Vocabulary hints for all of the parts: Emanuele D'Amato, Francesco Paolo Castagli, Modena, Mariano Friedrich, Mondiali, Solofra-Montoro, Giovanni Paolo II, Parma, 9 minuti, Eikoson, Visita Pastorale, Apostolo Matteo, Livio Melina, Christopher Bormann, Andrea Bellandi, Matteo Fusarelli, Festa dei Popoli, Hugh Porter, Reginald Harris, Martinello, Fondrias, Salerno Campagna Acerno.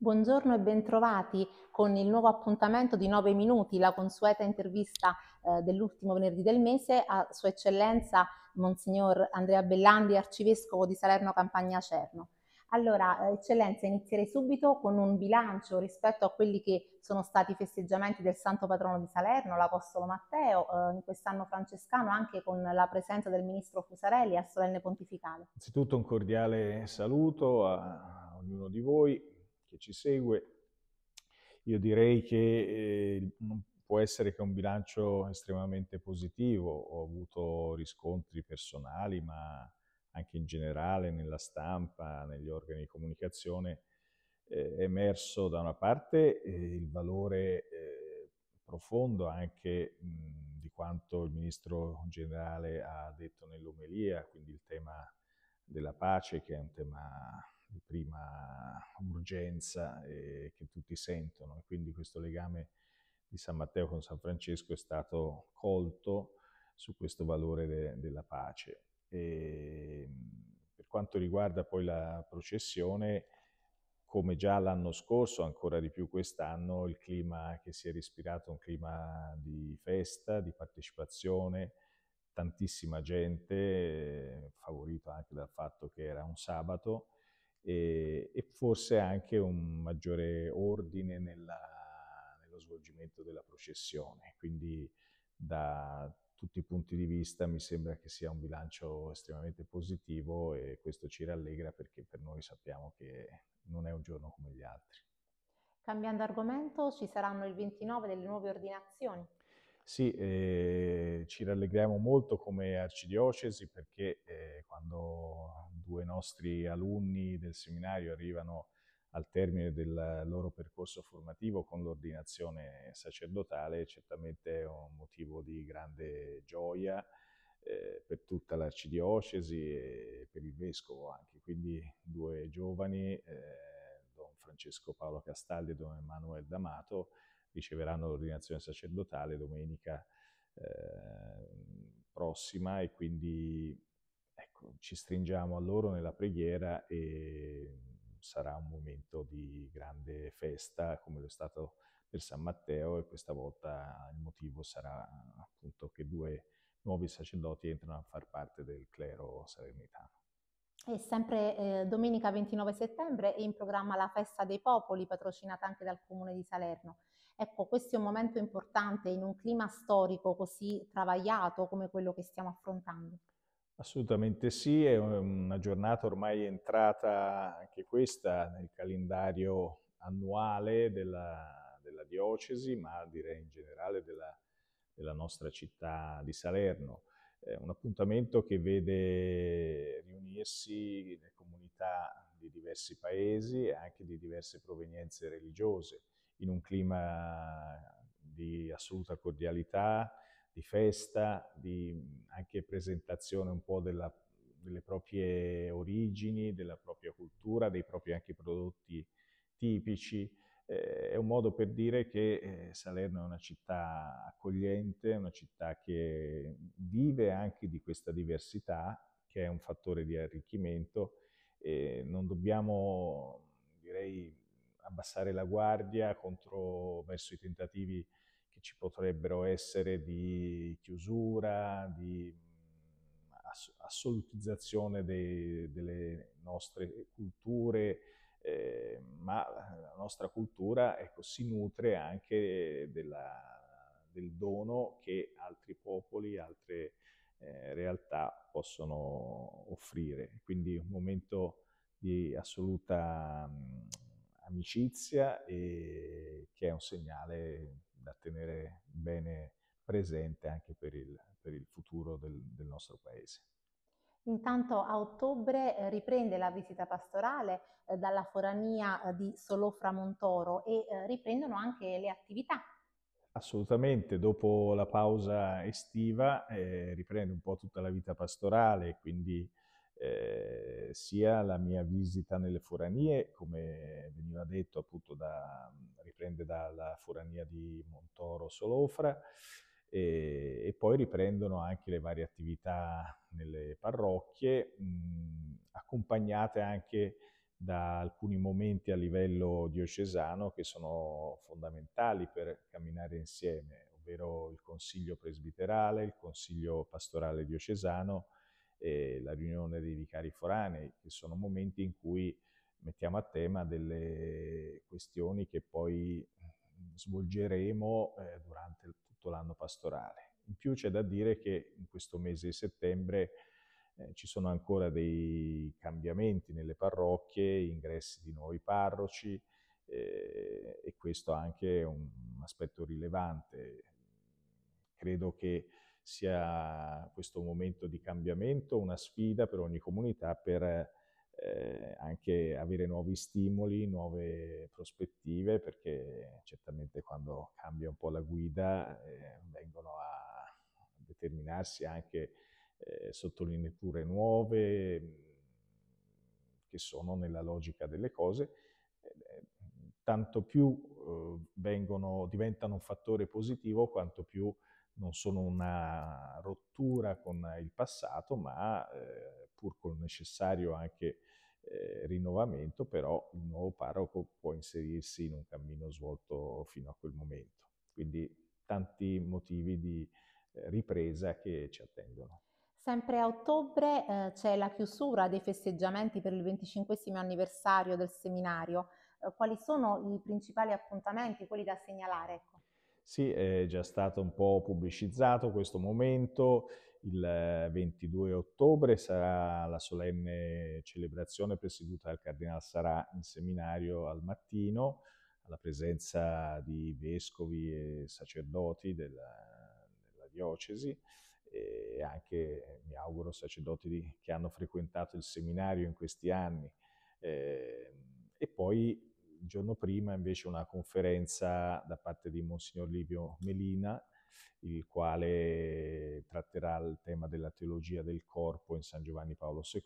Buongiorno e bentrovati con il nuovo appuntamento di 9 minuti, la consueta intervista dell'ultimo venerdì del mese a Sua Eccellenza Monsignor Andrea Bellandi, Arcivescovo di Salerno Campagna Acerno. Allora, Eccellenza, inizierei subito con un bilancio rispetto a quelli che sono stati i festeggiamenti del Santo Patrono di Salerno, l'Apostolo Matteo, in quest'anno francescano, anche con la presenza del Ministro Fusarelli al Solenne Pontificale. Innanzitutto un cordiale saluto a ognuno di voi che ci segue. Io direi che non può essere che un bilancio estremamente positivo. Ho avuto riscontri personali, ma anche in generale nella stampa, negli organi di comunicazione, è emerso da una parte il valore profondo anche di quanto il Ministro Generale ha detto nell'omelia, quindi il tema della pace, che è un tema di prima urgenza che tutti sentono, e quindi questo legame di San Matteo con San Francesco è stato colto su questo valore della pace. E per quanto riguarda poi la processione, come già l'anno scorso, ancora di più quest'anno, il clima che si è respirato è un clima di festa, di partecipazione, tantissima gente, favorito anche dal fatto che era un sabato, e forse anche un maggiore ordine nello svolgimento della processione. Quindi da tutti i punti di vista mi sembra che sia un bilancio estremamente positivo, e questo ci rallegra perché per noi sappiamo che non è un giorno come gli altri. Cambiando argomento, ci saranno il 29 delle nuove ordinazioni. Sì, ci rallegriamo molto come arcidiocesi perché quando due nostri alunni del seminario arrivano al termine del loro percorso formativo con l'ordinazione sacerdotale, certamente è un motivo di grande gioia per tutta l'arcidiocesi e per il vescovo anche. Quindi due giovani, don Francesco Paolo Castagli e don Emanuele D'Amato, riceveranno l'ordinazione sacerdotale domenica prossima, e quindi ecco, ci stringiamo a loro nella preghiera e sarà un momento di grande festa come lo è stato per San Matteo, e questa volta il motivo sarà appunto che due nuovi sacerdoti entrano a far parte del clero salernitano. E sempre domenica 29 settembre è in programma la Festa dei Popoli, patrocinata anche dal Comune di Salerno. Ecco, questo è un momento importante in un clima storico così travagliato come quello che stiamo affrontando. Assolutamente sì, è una giornata ormai entrata anche questa nel calendario annuale della diocesi, ma direi in generale della nostra città di Salerno. È un appuntamento che vede riunirsi le comunità di diversi paesi e anche di diverse provenienze religiose, in un clima di assoluta cordialità, di festa, di anche presentazione un po' delle proprie origini, della propria cultura, dei propri anche prodotti tipici. È un modo per dire che Salerno è una città accogliente, una città che vive anche di questa diversità, che è un fattore di arricchimento. Non dobbiamo, direi, abbassare la guardia verso i tentativi che ci potrebbero essere di chiusura, di assolutizzazione delle nostre culture, ma la nostra cultura, ecco, si nutre anche del dono che altri popoli, altre realtà possono offrire. Quindi un momento di assoluta amicizia, e che è un segnale da tenere bene presente anche per il futuro del nostro paese. Intanto a ottobre riprende la visita pastorale dalla forania di Solofra-Montoro e riprendono anche le attività. Assolutamente, dopo la pausa estiva riprende un po' tutta la vita pastorale, quindi sia la mia visita nelle foranie, come veniva detto appunto riprende dalla forania di Montoro Solofra, e poi riprendono anche le varie attività nelle parrocchie, accompagnate anche da alcuni momenti a livello diocesano che sono fondamentali per camminare insieme, ovvero il consiglio presbiterale, il consiglio pastorale diocesano e la riunione dei vicari foranei, che sono momenti in cui mettiamo a tema delle questioni che poi svolgeremo durante tutto l'anno pastorale. In più c'è da dire che in questo mese di settembre ci sono ancora dei cambiamenti nelle parrocchie, ingressi di nuovi parroci e questo anche è un aspetto rilevante. Credo che sia questo momento di cambiamento una sfida per ogni comunità per anche avere nuovi stimoli, nuove prospettive, perché certamente quando cambia un po' la guida vengono a determinarsi anche sottolineature nuove che sono nella logica delle cose, tanto più diventano un fattore positivo quanto più non sono una rottura con il passato, ma pur col necessario anche rinnovamento, però il nuovo parroco può inserirsi in un cammino svolto fino a quel momento. Quindi tanti motivi di ripresa che ci attendono. Sempre a ottobre c'è la chiusura dei festeggiamenti per il 25° anniversario del seminario. Quali sono i principali appuntamenti, quelli da segnalare? Ecco. Sì, è già stato un po' pubblicizzato questo momento. Il 22 ottobre sarà la solenne celebrazione presieduta dal Cardinale Sarà in seminario al mattino, alla presenza di vescovi e sacerdoti della diocesi, e anche, mi auguro, sacerdoti che hanno frequentato il seminario in questi anni. E poi il giorno prima invece una conferenza da parte di Monsignor Livio Melina, il quale tratterà il tema della teologia del corpo in San Giovanni Paolo II,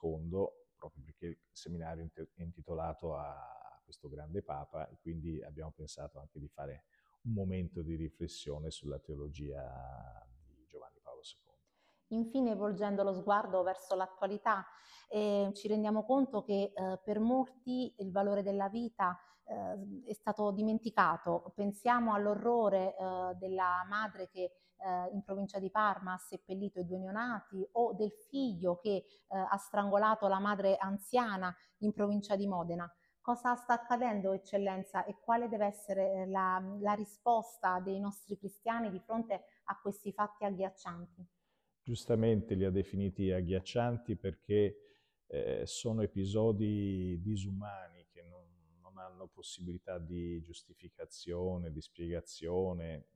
proprio perché il seminario è intitolato a questo grande Papa, e quindi abbiamo pensato anche di fare un momento di riflessione sulla teologia di Giovanni Paolo II. Infine, volgendo lo sguardo verso l'attualità, ci rendiamo conto che per molti il valore della vita è stato dimenticato. Pensiamo all'orrore della madre che in provincia di Parma ha seppellito i due neonati, o del figlio che ha strangolato la madre anziana in provincia di Modena. Cosa sta accadendo, Eccellenza, e quale deve essere la risposta dei nostri cristiani di fronte a questi fatti agghiaccianti? Giustamente li ha definiti agghiaccianti perché sono episodi disumani che non hanno possibilità di giustificazione, di spiegazione.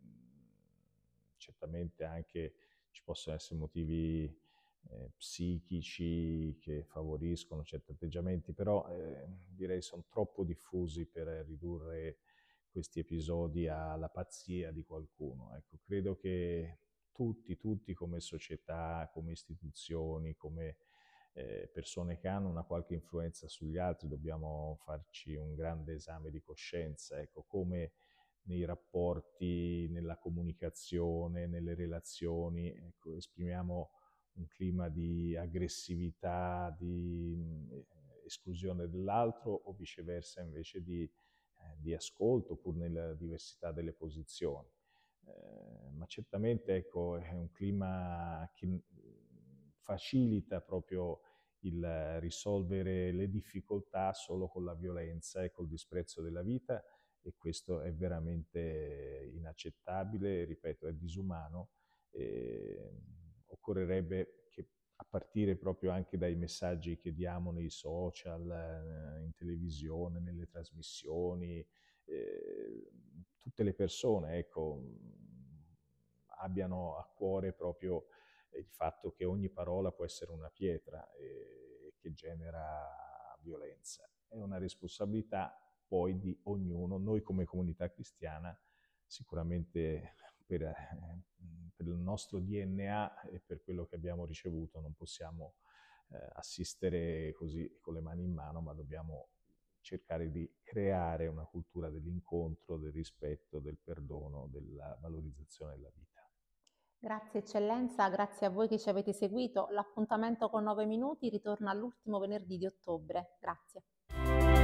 Certamente anche ci possono essere motivi psichici che favoriscono certi atteggiamenti, però direi sono troppo diffusi per ridurre questi episodi alla pazzia di qualcuno. Ecco, credo che tutti come società, come istituzioni, come persone che hanno una qualche influenza sugli altri, dobbiamo farci un grande esame di coscienza, ecco, come nei rapporti, nella comunicazione, nelle relazioni, ecco, esprimiamo un clima di aggressività, di esclusione dell'altro, o viceversa invece di ascolto, pur nella diversità delle posizioni. Ma certamente, ecco, è un clima che facilita proprio il risolvere le difficoltà solo con la violenza e col disprezzo della vita, e questo è veramente inaccettabile, ripeto, è disumano. Occorrerebbe che, a partire proprio anche dai messaggi che diamo nei social, in televisione, nelle trasmissioni, tutte le persone, ecco, abbiano a cuore proprio il fatto che ogni parola può essere una pietra che genera violenza. È una responsabilità poi di ognuno. Noi come comunità cristiana sicuramente per il nostro DNA e per quello che abbiamo ricevuto non possiamo assistere così con le mani in mano, ma dobbiamo cercare di creare una cultura dell'incontro, del rispetto, del perdono, della valorizzazione della vita. Grazie Eccellenza, grazie a voi che ci avete seguito. L'appuntamento con 9 minuti ritorna all'ultimo venerdì di ottobre. Grazie.